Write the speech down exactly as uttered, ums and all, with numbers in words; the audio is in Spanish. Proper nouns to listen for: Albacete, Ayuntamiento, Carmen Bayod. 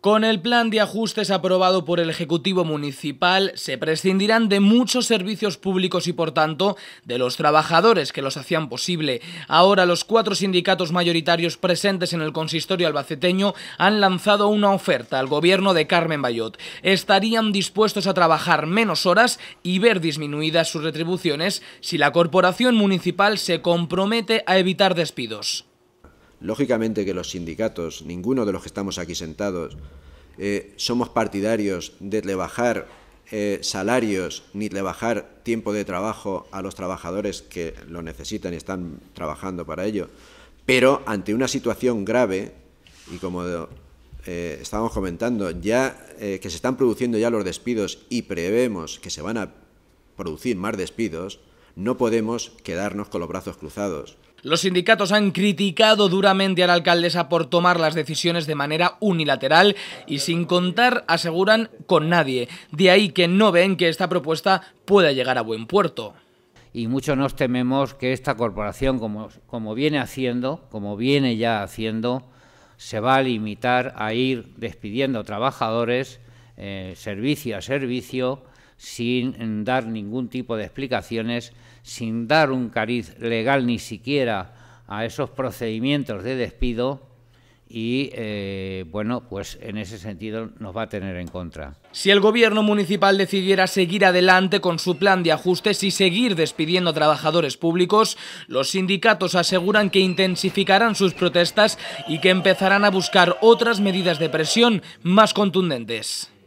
Con el plan de ajustes aprobado por el Ejecutivo Municipal, se prescindirán de muchos servicios públicos y, por tanto, de los trabajadores que los hacían posible. Ahora, los cuatro sindicatos mayoritarios presentes en el consistorio albaceteño han lanzado una oferta al gobierno de Carmen Bayod. Estarían dispuestos a trabajar menos horas y ver disminuidas sus retribuciones si la corporación municipal se compromete a evitar despidos. Lógicamente que los sindicatos, ninguno de los que estamos aquí sentados, eh, somos partidarios de rebajar eh, salarios ni rebajar tiempo de trabajo a los trabajadores que lo necesitan y están trabajando para ello. Pero ante una situación grave, y como eh, estábamos comentando, ya eh, que se están produciendo ya los despidos y prevemos que se van a producir más despidos, no podemos quedarnos con los brazos cruzados. Los sindicatos han criticado duramente a la alcaldesa por tomar las decisiones de manera unilateral y sin contar, aseguran, con nadie. De ahí que no ven que esta propuesta pueda llegar a buen puerto. Y muchos nos tememos que esta corporación, como, como viene haciendo, como viene ya haciendo, se va a limitar a ir despidiendo trabajadores, eh, servicio a servicio, sin dar ningún tipo de explicaciones, sin dar un cariz legal ni siquiera a esos procedimientos de despido y, eh, bueno, pues en ese sentido nos va a tener en contra. Si el gobierno municipal decidiera seguir adelante con su plan de ajustes y seguir despidiendo trabajadores públicos, los sindicatos aseguran que intensificarán sus protestas y que empezarán a buscar otras medidas de presión más contundentes.